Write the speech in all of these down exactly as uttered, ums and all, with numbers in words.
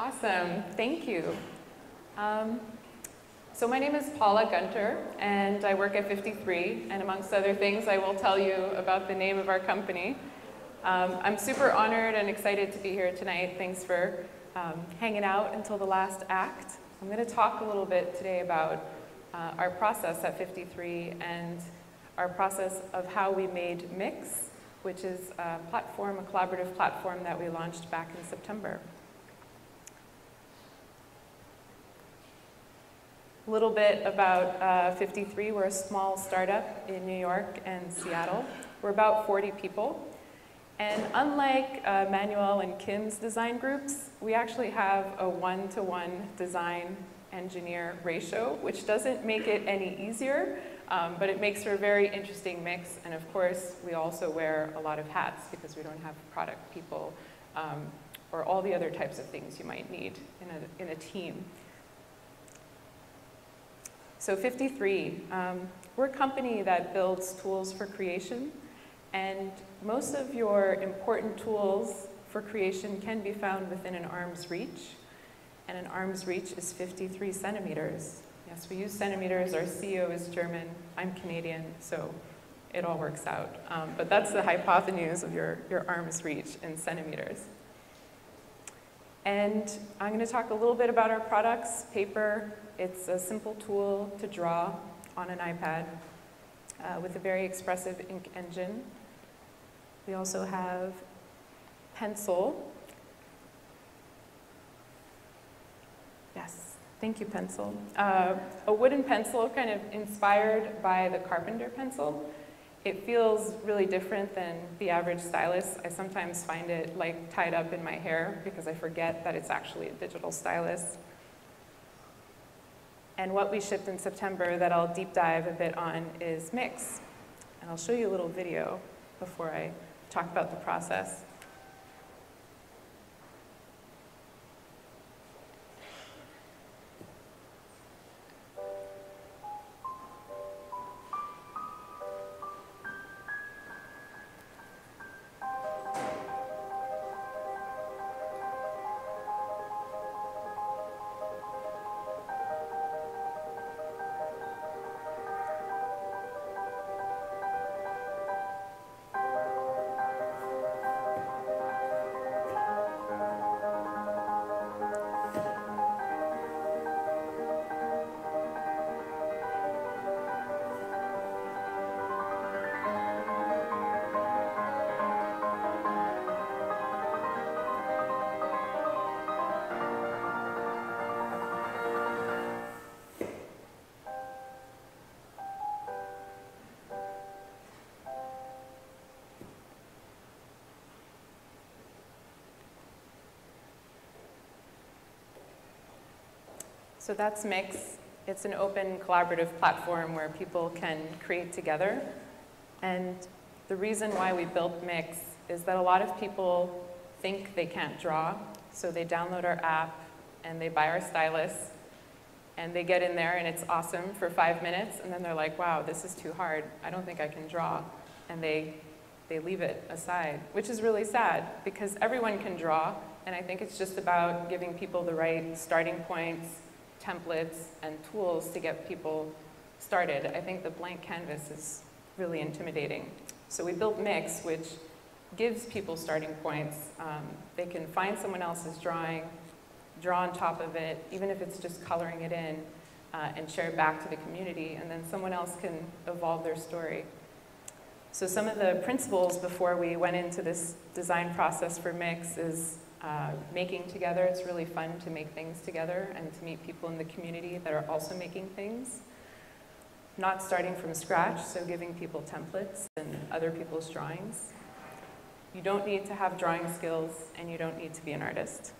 Awesome, thank you. Um, so my name is Paula Guntaur, and I work at FiftyThree, and amongst other things, I will tell you about the name of our company. Um, I'm super honored and excited to be here tonight. Thanks for um, hanging out until the last act. I'm going to talk a little bit today about uh, our process at FiftyThree and our process of how we made Mix, which is a platform, a collaborative platform that we launched back in September. A little bit about uh, FiftyThree. We're a small startup in New York and Seattle. We're about forty people. And unlike uh, Manuel and Kim's design groups, we actually have a one-to-one design engineer ratio, which doesn't make it any easier, um, but it makes for a very interesting mix. And of course, we also wear a lot of hats because we don't have product people um, or all the other types of things you might need in a, in a team. So FiftyThree, um, we're a company that builds tools for creation, and most of your important tools for creation can be found within an arm's reach, and an arm's reach is fifty-three centimeters. Yes, we use centimeters. Our C E O is German, I'm Canadian, so it all works out. Um, but that's the hypotenuse of your, your arm's reach in centimeters. And I'm going to talk a little bit about our products. Paper, it's a simple tool to draw on an iPad uh, with a very expressive ink engine. We also have Pencil. Yes, thank you, Pencil. Uh, a wooden pencil kind of inspired by the carpenter pencil. It feels really different than the average stylus. I sometimes find it like tied up in my hair because I forget that it's actually a digital stylus. And what we shipped in September that I'll deep dive a bit on is Mix. And I'll show you a little video before I talk about the process. So that's Mix. It's an open collaborative platform where people can create together. And the reason why we built Mix is that a lot of people think they can't draw, so they download our app and they buy our stylus and they get in there and it's awesome for five minutes and then they're like, wow, this is too hard. I don't think I can draw. And they, they leave it aside, which is really sad because everyone can draw, and I think it's just about giving people the right starting points, templates and tools to get people started. I think the blank canvas is really intimidating. So we built Mix, which gives people starting points. Um, they can find someone else's drawing, draw on top of it, even if it's just coloring it in, uh, and share it back to the community, and then someone else can evolve their story. So some of the principles before we went into this design process for Mix is Uh, making together. It's really fun to make things together and to meet people in the community that are also making things. Not starting from scratch, so giving people templates and other people's drawings. You don't need to have drawing skills and you don't need to be an artist,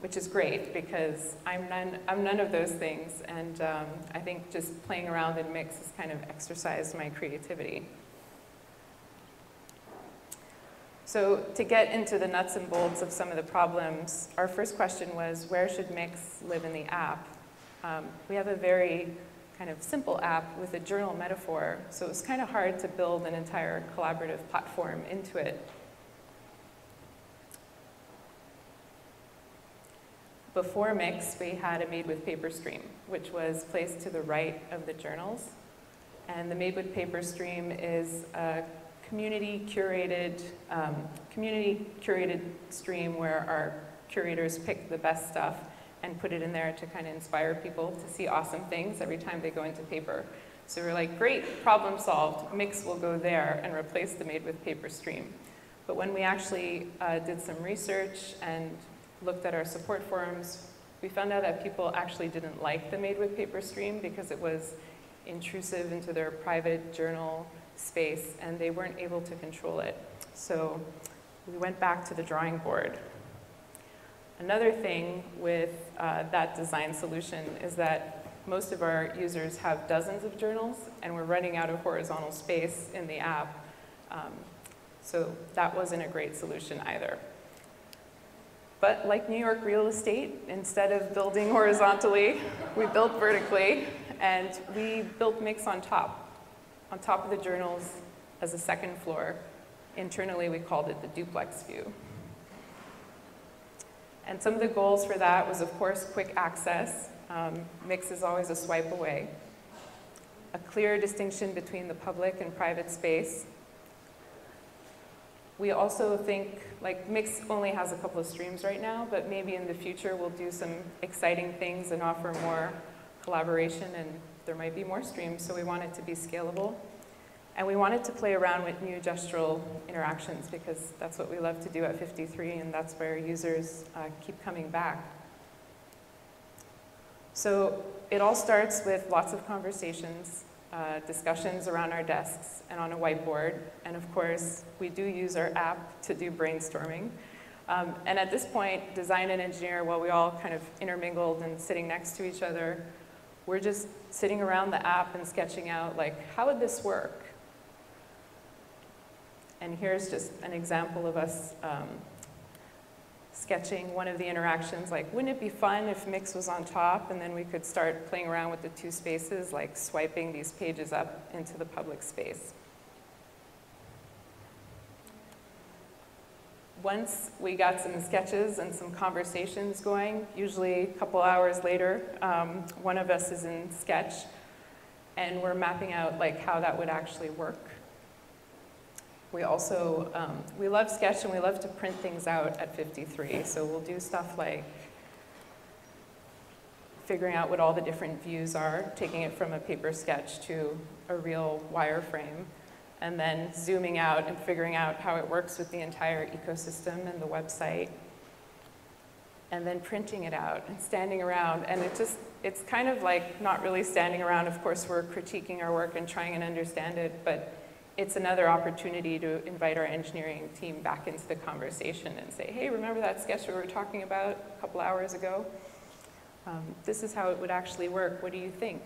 which is great because I'm none, I'm none of those things, and um, I think just playing around in Mix has kind of exercised my creativity. So to get into the nuts and bolts of some of the problems, our first question was, where should Mix live in the app? Um, we have a very kind of simple app with a journal metaphor, so it was kind of hard to build an entire collaborative platform into it. Before Mix, we had a Made with Paper stream, which was placed to the right of the journals. And the Made with Paper stream is a community curated, um, community curated stream where our curators pick the best stuff and put it in there to kind of inspire people to see awesome things every time they go into Paper. So we're like, great, problem solved. Mix will go there and replace the Made with Paper stream. But when we actually uh, did some research and looked at our support forums, we found out that people actually didn't like the Made with Paper stream because it was intrusive into their private journal space and they weren't able to control it. So we went back to the drawing board. Another thing with uh, that design solution is that most of our users have dozens of journals and we're running out of horizontal space in the app. Um, so that wasn't a great solution either. But like New York real estate, instead of building horizontally, we built vertically, and we built Mix on top, on top of the journals as a second floor. Internally, we called it the duplex view. And some of the goals for that was, of course, quick access. Um, Mix is always a swipe away. A clear distinction between the public and private space. We also think, like, Mix only has a couple of streams right now, but maybe in the future we'll do some exciting things and offer more collaboration, and there might be more streams, so we want it to be scalable. And we wanted to play around with new gestural interactions because that's what we love to do at FiftyThree, and that's where users uh, keep coming back. So it all starts with lots of conversations. Uh, discussions around our desks and on a whiteboard. And of course, we do use our app to do brainstorming. Um, and at this point, design and engineer, while we all kind of intermingled and sitting next to each other, we're just sitting around the app and sketching out, like, how would this work? And here's just an example of us um, sketching one of the interactions, like, wouldn't it be fun if Mix was on top and then we could start playing around with the two spaces, like swiping these pages up into the public space. Once we got some sketches and some conversations going, usually a couple hours later, um, one of us is in Sketch and we're mapping out like how that would actually work. We also, um, we love Sketch and we love to print things out at FiftyThree. So we'll do stuff like figuring out what all the different views are, taking it from a paper sketch to a real wireframe, and then zooming out and figuring out how it works with the entire ecosystem and the website, and then printing it out and standing around. And it just, it's kind of like not really standing around. Of course, we're critiquing our work and trying and understand it, but it's another opportunity to invite our engineering team back into the conversation and say, hey, remember that sketch we were talking about a couple hours ago? Um, this is how it would actually work. What do you think?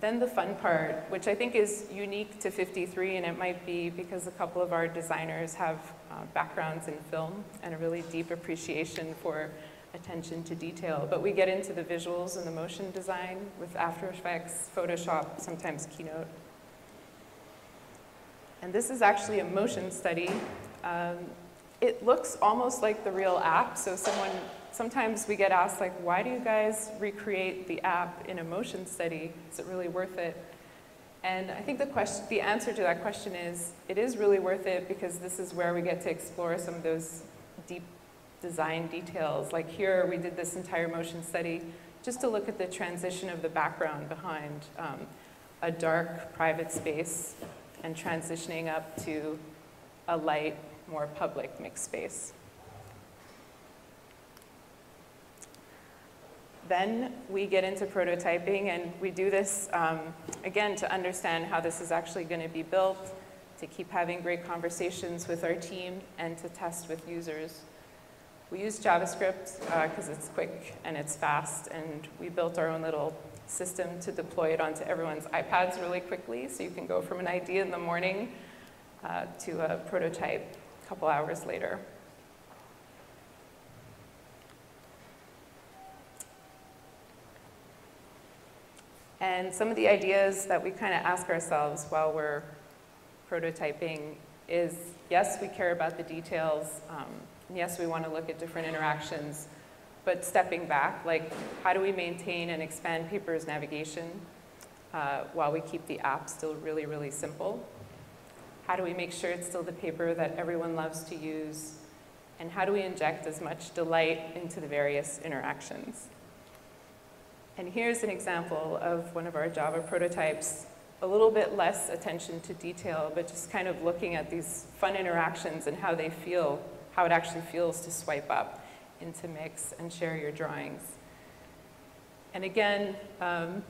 Then the fun part, which I think is unique to FiftyThree, and it might be because a couple of our designers have uh, backgrounds in film and a really deep appreciation for attention to detail, but we get into the visuals and the motion design with After Effects, Photoshop, sometimes Keynote. And this is actually a motion study. Um, it looks almost like the real app, so someone, sometimes we get asked, like, why do you guys recreate the app in a motion study? Is it really worth it? And I think the, question, the answer to that question is, it is really worth it because this is where we get to explore some of those deep design details. Like here, we did this entire motion study just to look at the transition of the background behind um, a dark private space and transitioning up to a light, more public mixed space. Then we get into prototyping, and we do this, um, again, to understand how this is actually going to be built, to keep having great conversations with our team, and to test with users. We use JavaScript because uh, it's quick and it's fast, and we built our own little system to deploy it onto everyone's iPads really quickly, so you can go from an idea in the morning uh, to a prototype a couple hours later. And some of the ideas that we kind of ask ourselves while we're prototyping is, yes, we care about the details, um, yes, we want to look at different interactions, but stepping back, like, how do we maintain and expand Paper's navigation uh, while we keep the app still really, really simple? How do we make sure it's still the Paper that everyone loves to use? And how do we inject as much delight into the various interactions? And here's an example of one of our Java prototypes, a little bit less attention to detail, but just kind of looking at these fun interactions and how they feel, how it actually feels to swipe up into Mix and share your drawings. And again, um,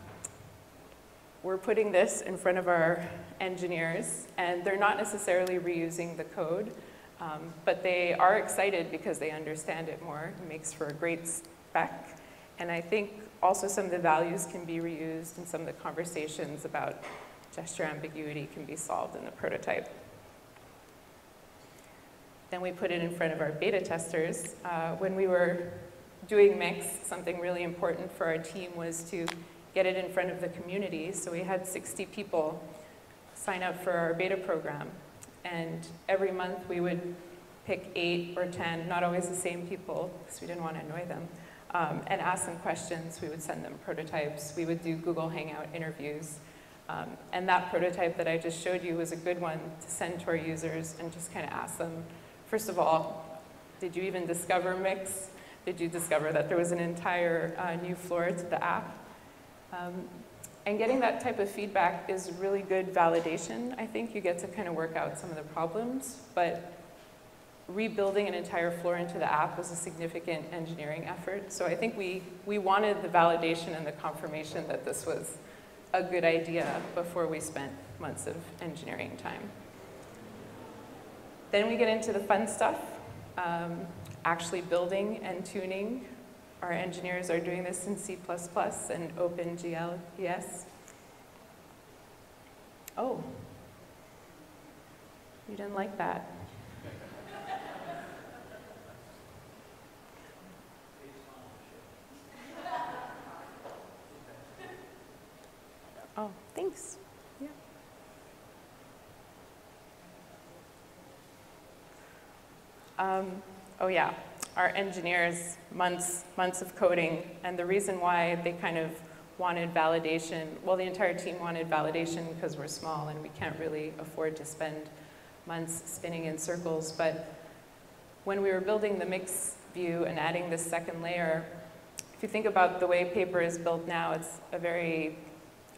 we're putting this in front of our engineers, and they're not necessarily reusing the code, um, but they are excited because they understand it more. It makes for a great spec. And I think also some of the values can be reused, and some of the conversations about gesture ambiguity can be solved in the prototype. Then we put it in front of our beta testers. Uh, when we were doing Mix, something really important for our team was to get it in front of the community. So we had sixty people sign up for our beta program. And every month we would pick eight or ten, not always the same people, because we didn't want to annoy them, um, and ask them questions. We would send them prototypes. We would do Google Hangout interviews. Um, and that prototype that I just showed you was a good one to send to our users and just kind of ask them, first of all, did you even discover Mix? Did you discover that there was an entire uh, new floor to the app? Um, and getting that type of feedback is really good validation. I think you get to kind of work out some of the problems, but rebuilding an entire floor into the app was a significant engineering effort. So I think we, we wanted the validation and the confirmation that this was a good idea before we spent months of engineering time. Then we get into the fun stuff, um, actually building and tuning. Our engineers are doing this in C plus plus and OpenGL, yes. Oh, you didn't like that. Oh, thanks. Um, oh yeah, our engineers, months, months of coding, and the reason why they kind of wanted validation, well, the entire team wanted validation because we're small and we can't really afford to spend months spinning in circles, but when we were building the Mix view and adding this second layer, if you think about the way Paper is built now, it's a very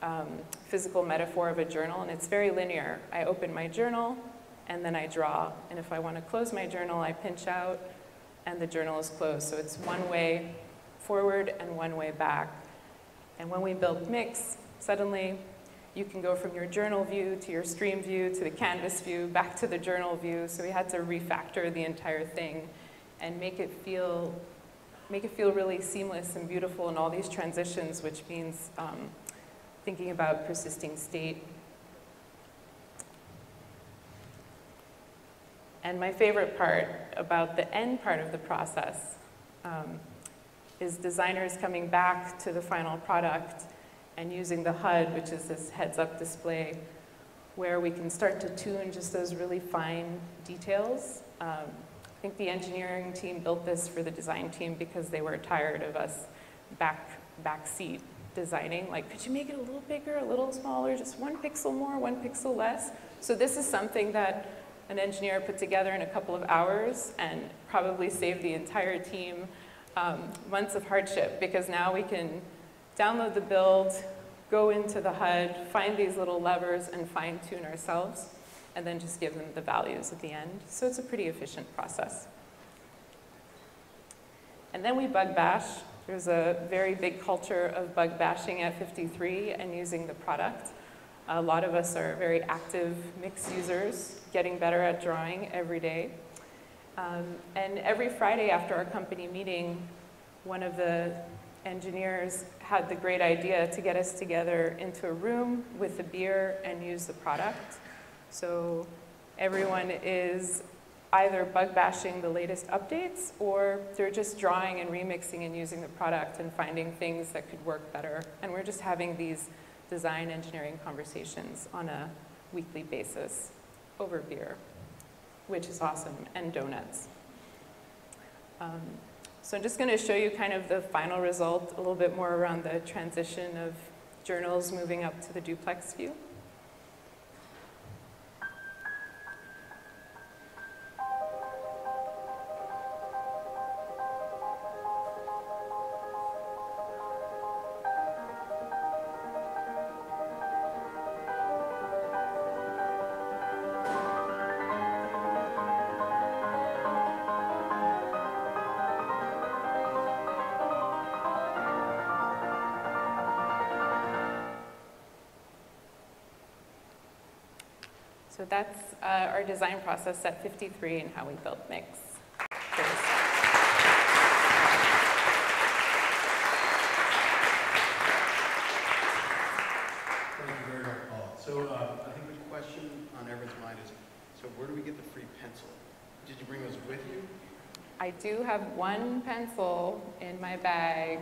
um, physical metaphor of a journal, and it's very linear. I open my journal, and then I draw. And if I want to close my journal, I pinch out, and the journal is closed. So it's one way forward and one way back. And when we built Mix, suddenly you can go from your journal view to your stream view to the canvas view back to the journal view. So we had to refactor the entire thing and make it feel, make it feel really seamless and beautiful in all these transitions, which means um, thinking about persisting state. And my favorite part about the end part of the process um, is designers coming back to the final product and using the H U D, which is this heads-up display, where we can start to tune just those really fine details. Um, I think the engineering team built this for the design team because they were tired of us back backseat designing. Like, could you make it a little bigger, a little smaller, just one pixel more, one pixel less? So this is something that an engineer put together in a couple of hours and probably saved the entire team um, months of hardship, because now we can download the build, go into the H U D, find these little levers and fine tune ourselves, and then just give them the values at the end. So it's a pretty efficient process. And then we bug bash. There's a very big culture of bug bashing at FiftyThree and using the product. A lot of us are very active Mix users, getting better at drawing every day. Um, and every Friday after our company meeting, one of the engineers had the great idea to get us together into a room with a beer and use the product. So everyone is either bug bashing the latest updates, or they're just drawing and remixing and using the product and finding things that could work better. And we're just having these design engineering conversations on a weekly basis over beer. which is awesome, and donuts. Um, so I'm just going to show you kind of the final result, a little bit more around the transition of journals moving up to the duplex view. So that's uh, our design process at FiftyThree and how we built Mix. Thank you very much, Paul. So uh, I think the question on everyone's mind is, so where do we get the free pencil? Did you bring those with you? I do have one pencil in my bag.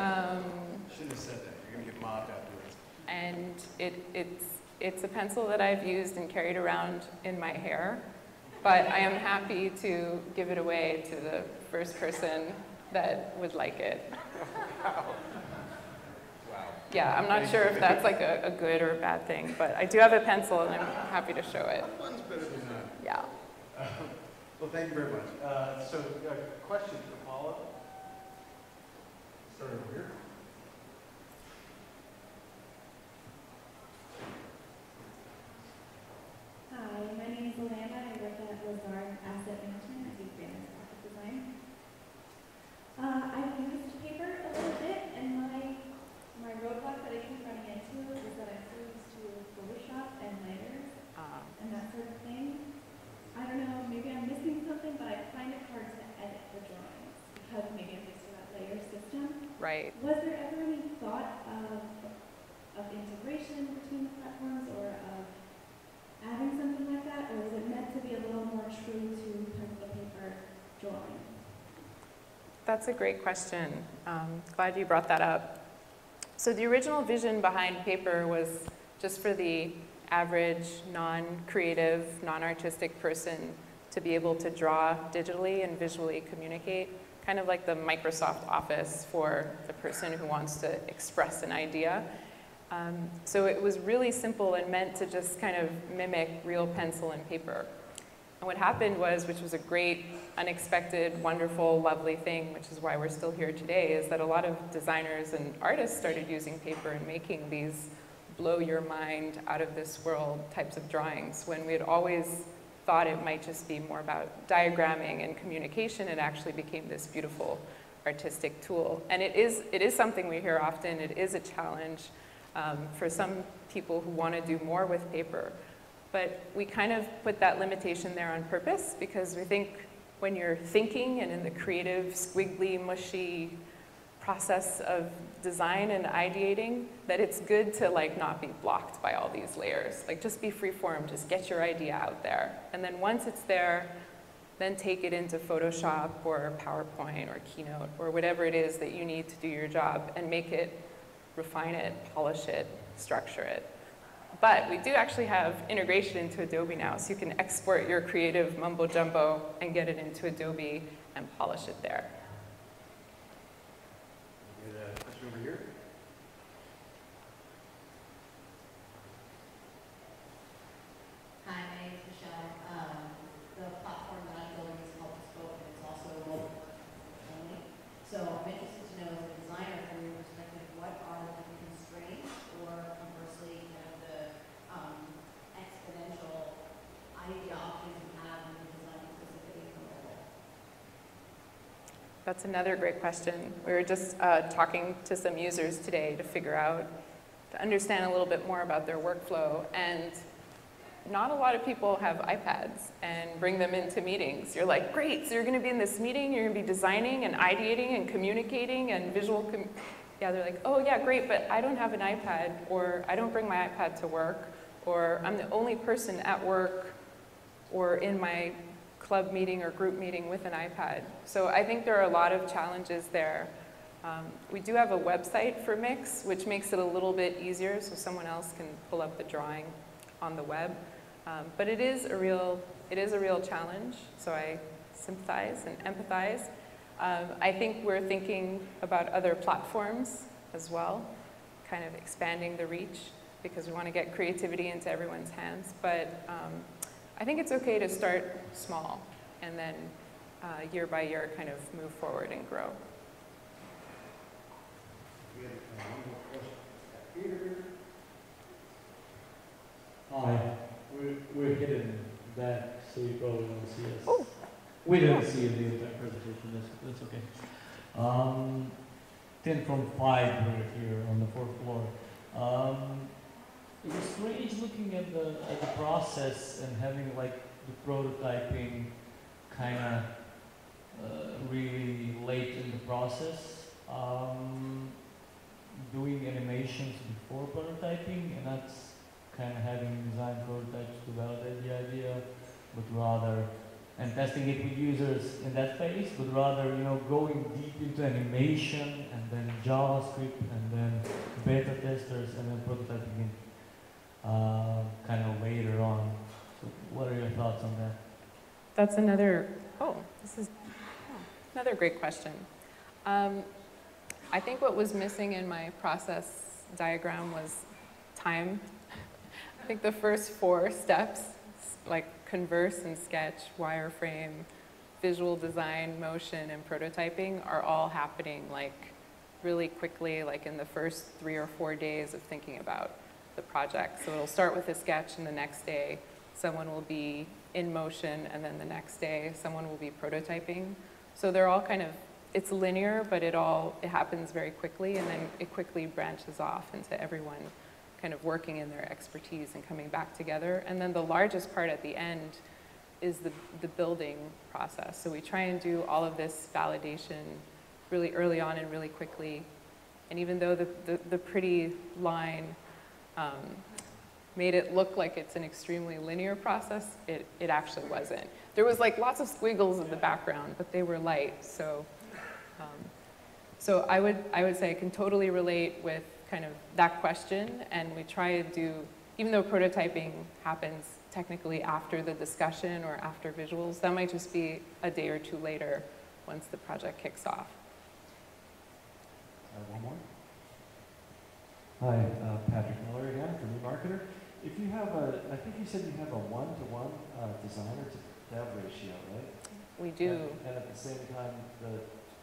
um, Shouldn't have said that. You're going to get mobbed after this. And it, it's... It's a pencil that I've used and carried around in my hair, but I am happy to give it away to the first person that would like it. Wow. Wow. Yeah, I'm not sure if that's like a, a good or a bad thing, but I do have a pencil and I'm happy to show it. One's better than none. Yeah. Uh, well, thank you very much. Uh, so, a uh, question for Paula. Start over here. Right. Was there ever any thought of, of integration between the platforms or of adding something like that, or was it meant to be a little more true to pencil paper drawing? That's a great question. Um, glad you brought that up. So the original vision behind Paper was just for the average, non-creative, non-artistic person to be able to draw digitally and visually communicate. Kind of like the Microsoft Office for the person who wants to express an idea. Um, so it was really simple and meant to just kind of mimic real pencil and paper. And what happened was, which was a great, unexpected, wonderful, lovely thing, which is why we're still here today, is that a lot of designers and artists started using paper and making these blow your mind out of this world types of drawings, when we had always thought it might just be more about diagramming and communication. It actually became this beautiful artistic tool. And it is, it is something we hear often. It is a challenge um, for some people who want to do more with paper. But we kind of put that limitation there on purpose, because we think when you're thinking and in the creative, squiggly, mushy process of design and ideating, that it's good to like not be blocked by all these layers. Like just be freeform, just get your idea out there. And then once it's there, then take it into Photoshop or PowerPoint or Keynote or whatever it is that you need to do your job and make it, refine it, polish it, structure it. But we do actually have integration into Adobe now, so you can export your creative mumbo jumbo and get it into Adobe and polish it there. Over here. Hi, my name is Michelle. Um, the platform that I'm building is called Bespoke, and it's also mobile only. So I'm interested to know, as a designer, from your perspective, what are the constraints, or conversely, you know, the um, exponential idea options you have in designing specifically for mobile? That's another great question. We were just uh, talking to some users today to figure out, to understand a little bit more about their workflow. And not a lot of people have iPads and bring them into meetings. You're like, great, so you're going to be in this meeting, you're going to be designing and ideating and communicating and visual. Com yeah, they're like, oh yeah, great, but I don't have an iPad, or I don't bring my iPad to work, or I'm the only person at work or in my club meeting or group meeting with an iPad. So I think there are a lot of challenges there. Um, we do have a website for Mix, which makes it a little bit easier so someone else can pull up the drawing on the web. Um, but it is a real it is a real challenge, so I sympathize and empathize. Um, I think we're thinking about other platforms as well, kind of expanding the reach, because we want to get creativity into everyone's hands. But um, I think it's okay to start small and then uh, year by year kind of move forward and grow. Hi, we're, we're hidden back, so you probably won't see us. Oh. We didn't oh. see the entire presentation, that's, that's okay. Um, ten from five, we're here on the fourth floor. Um, it was strange looking at the, at the process and having like the prototyping kind of uh, really late in the process. Um, doing animations before prototyping, and that's kind of having design prototypes to validate the idea, but rather, and testing it with users in that phase, but rather, you know, going deep into animation and then JavaScript and then beta testers and then prototyping it uh, kind of later on. So what are your thoughts on that? That's another, oh, this is oh, another great question. Um, I think what was missing in my process diagram was time. I think the first four steps, like Converse and Sketch, wireframe, visual design, motion, and prototyping, are all happening like really quickly, like in the first three or four days of thinking about the project. So it'll start with a sketch, and the next day someone will be in motion, and then the next day someone will be prototyping. So they're all kind of, it's linear, but it all, it happens very quickly, and then it quickly branches off into everyone kind of working in their expertise and coming back together. And then the largest part at the end is the, the building process. So we try and do all of this validation really early on and really quickly. And even though the, the, the pretty line um, made it look like it's an extremely linear process, it, it actually wasn't. There was like lots of squiggles in the background, but they were light. So, um, so I would, I would say I can totally relate with kind of that question, and we try to do, even though prototyping happens technically after the discussion or after visuals, that might just be a day or two later once the project kicks off. Uh, one more. Hi, uh, Patrick Miller again from Newmarketer. If you have a, I think you said you have a one-to-one -one, uh, designer to dev ratio, right? We do. And, and at the same time, the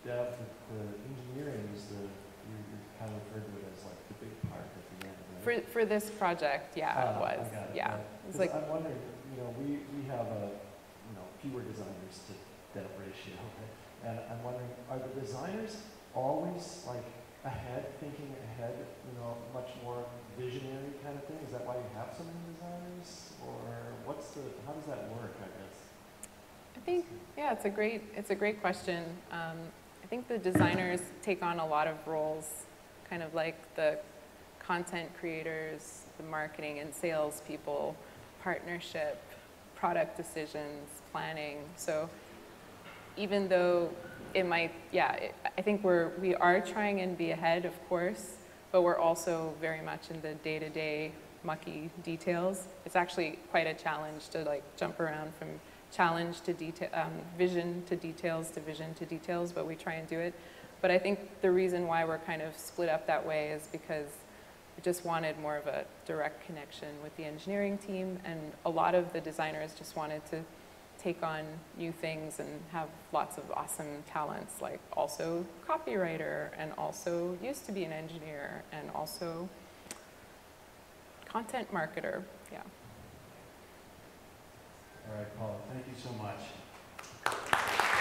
dev, the engineering is the, you kind of referred to it as like the big part at the end, right? For, for this project, yeah, uh, it was. I got it, yeah. Right. It's like, I'm wondering, you know, we, we have a, you know, fewer designers to dev ratio, right? And I'm wondering, are the designers always like ahead, thinking ahead, you know, much more visionary kind of thing? Is that why you have so many designers? Or what's the, how does that work, I guess? I think, yeah, it's a great, it's a great question. Um, I think the designers take on a lot of roles, kind of like the content creators, the marketing and sales people, partnership, product decisions, planning. So even though it might, yeah, it, I think we're, we are trying and be ahead, of course, but we're also very much in the day-to-day mucky details. It's actually quite a challenge to like jump around from challenge to detail, um, vision to details to vision to details, but we try and do it. But I think the reason why we're kind of split up that way is because we just wanted more of a direct connection with the engineering team, and a lot of the designers just wanted to take on new things and have lots of awesome talents, like also copywriter, and also used to be an engineer, and also content marketer, yeah. All right, Paula, thank you so much.